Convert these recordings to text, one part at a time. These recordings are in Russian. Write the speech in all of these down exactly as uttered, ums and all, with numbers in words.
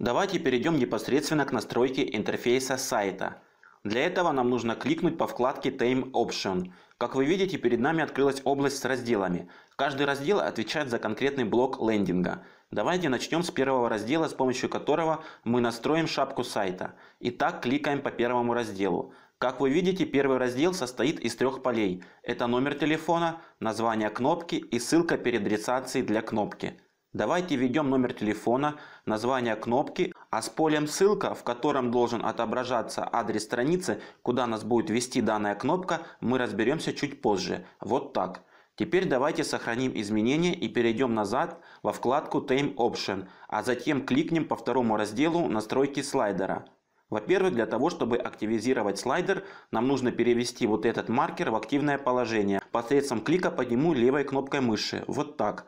Давайте перейдем непосредственно к настройке интерфейса сайта. Для этого нам нужно кликнуть по вкладке Theme Options. Как вы видите, перед нами открылась область с разделами. Каждый раздел отвечает за конкретный блок лендинга. Давайте начнем с первого раздела, с помощью которого мы настроим шапку сайта. Итак, кликаем по первому разделу. Как вы видите, первый раздел состоит из трех полей. Это номер телефона, название кнопки и ссылка переадресацией для кнопки. Давайте введем номер телефона, название кнопки, а с полем «Ссылка», в котором должен отображаться адрес страницы, куда нас будет вести данная кнопка, мы разберемся чуть позже. Вот так. Теперь давайте сохраним изменения и перейдем назад во вкладку Theme Option, а затем кликнем по второму разделу «Настройки слайдера». Во-первых, для того, чтобы активизировать слайдер, нам нужно перевести вот этот маркер в активное положение посредством клика по нему левой кнопкой мыши. Вот так.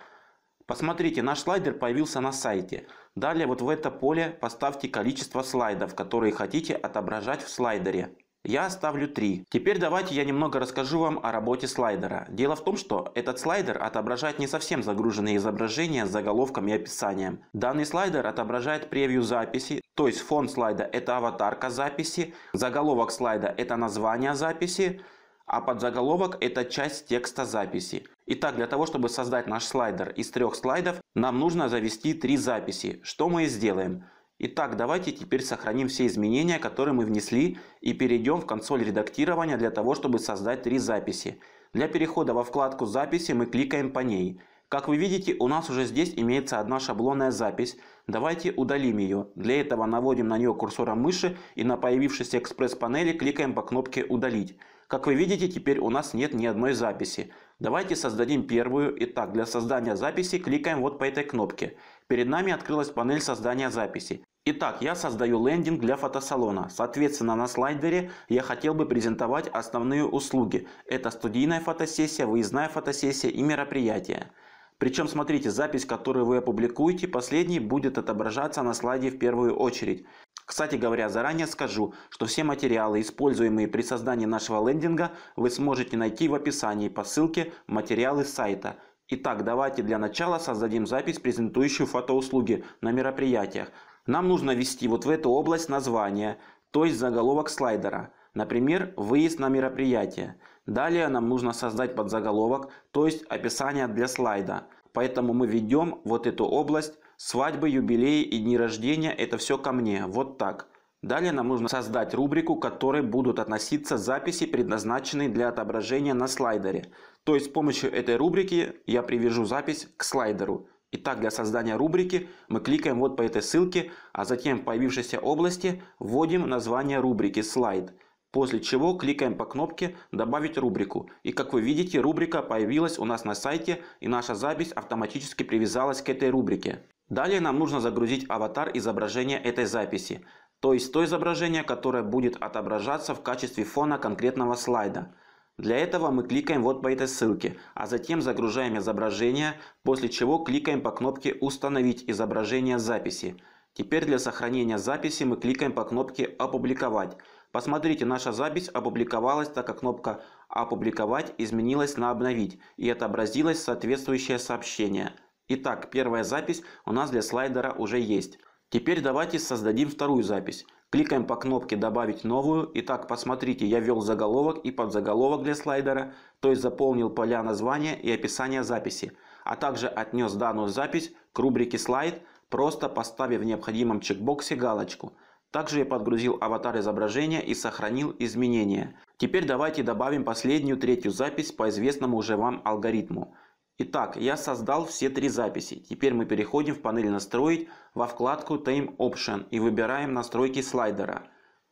Посмотрите, наш слайдер появился на сайте. Далее вот в это поле поставьте количество слайдов, которые хотите отображать в слайдере. Я оставлю три. Теперь давайте я немного расскажу вам о работе слайдера. Дело в том, что этот слайдер отображает не совсем загруженные изображения с заголовком и описанием. Данный слайдер отображает превью записи, то есть фон слайда – это аватарка записи, заголовок слайда – это название записи, а подзаголовок – это часть текста записи. Итак, для того, чтобы создать наш слайдер из трех слайдов, нам нужно завести три записи, что мы и сделаем. Итак, давайте теперь сохраним все изменения, которые мы внесли, и перейдем в консоль редактирования для того, чтобы создать три записи. Для перехода во вкладку «Записи» мы кликаем по ней. Как вы видите, у нас уже здесь имеется одна шаблонная запись. Давайте удалим ее. Для этого наводим на нее курсором мыши и на появившейся экспресс-панели кликаем по кнопке «Удалить». Как вы видите, теперь у нас нет ни одной записи. Давайте создадим первую. Итак, для создания записи кликаем вот по этой кнопке. Перед нами открылась панель создания записи. Итак, я создаю лендинг для фотосалона. Соответственно, на слайдере я хотел бы презентовать основные услуги. Это студийная фотосессия, выездная фотосессия и мероприятие. Причем, смотрите, запись, которую вы опубликуете, последней будет отображаться на слайде в первую очередь. Кстати говоря, заранее скажу, что все материалы, используемые при создании нашего лендинга, вы сможете найти в описании по ссылке «Материалы сайта». Итак, давайте для начала создадим запись, презентующую фотоуслуги на мероприятиях. Нам нужно ввести вот в эту область название, то есть заголовок слайдера. Например, «Выезд на мероприятие». Далее нам нужно создать подзаголовок, то есть описание для слайда. Поэтому мы введем вот эту область «Свадьбы, юбилеи и дни рождения – это все ко мне». Вот так. Далее нам нужно создать рубрику, к которой будут относиться записи, предназначенные для отображения на слайдере. То есть с помощью этой рубрики я привяжу запись к слайдеру. Итак, для создания рубрики мы кликаем вот по этой ссылке, а затем в появившейся области вводим название рубрики «Слайд». После чего кликаем по кнопке «Добавить рубрику». И как вы видите, рубрика появилась у нас на сайте, и наша запись автоматически привязалась к этой рубрике. Далее нам нужно загрузить аватар изображения этой записи. То есть то изображение, которое будет отображаться в качестве фона конкретного слайда. Для этого мы кликаем вот по этой ссылке, а затем загружаем изображение, после чего кликаем по кнопке «Установить изображение записи». Теперь для сохранения записи мы кликаем по кнопке «Опубликовать». Посмотрите, наша запись опубликовалась, так как кнопка «Опубликовать» изменилась на «Обновить» и отобразилось соответствующее сообщение. Итак, первая запись у нас для слайдера уже есть. Теперь давайте создадим вторую запись. Кликаем по кнопке «Добавить новую». Итак, посмотрите, я ввел заголовок и подзаголовок для слайдера, то есть заполнил поля названия и описания записи, а также отнес данную запись к рубрике «Слайд», просто поставив в необходимом чекбоксе галочку. Также я подгрузил аватар изображения и сохранил изменения. Теперь давайте добавим последнюю, третью запись по известному уже вам алгоритму. Итак, я создал все три записи. Теперь мы переходим в панель «Настроить» во вкладку Theme Option и выбираем «Настройки слайдера».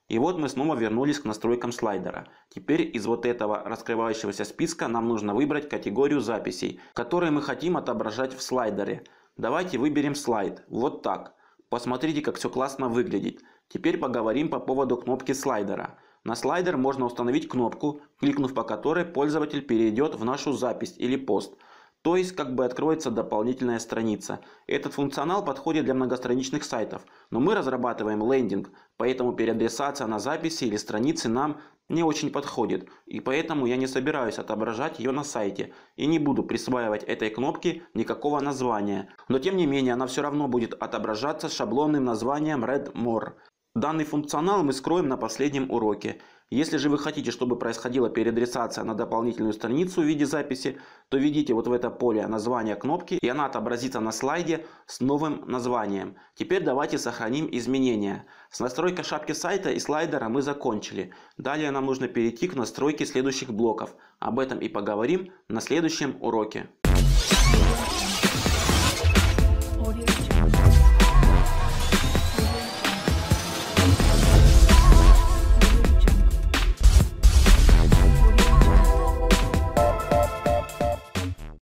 И вот мы снова вернулись к настройкам слайдера. Теперь из вот этого раскрывающегося списка нам нужно выбрать категорию записей, которые мы хотим отображать в слайдере. Давайте выберем слайд. Вот так. Посмотрите, как все классно выглядит. Теперь поговорим по поводу кнопки слайдера. На слайдер можно установить кнопку, кликнув по которой пользователь перейдет в нашу запись или пост. То есть как бы откроется дополнительная страница. Этот функционал подходит для многостраничных сайтов, но мы разрабатываем лендинг, поэтому переадресация на записи или странице нам не очень подходит, и поэтому я не собираюсь отображать ее на сайте и не буду присваивать этой кнопке никакого названия. Но тем не менее она все равно будет отображаться с шаблонным названием Red More. Данный функционал мы скроем на последнем уроке. Если же вы хотите, чтобы происходила переадресация на дополнительную страницу в виде записи, то введите вот в это поле название кнопки, и она отобразится на слайде с новым названием. Теперь давайте сохраним изменения. С настройкой шапки сайта и слайдера мы закончили. Далее нам нужно перейти к настройке следующих блоков. Об этом и поговорим на следующем уроке.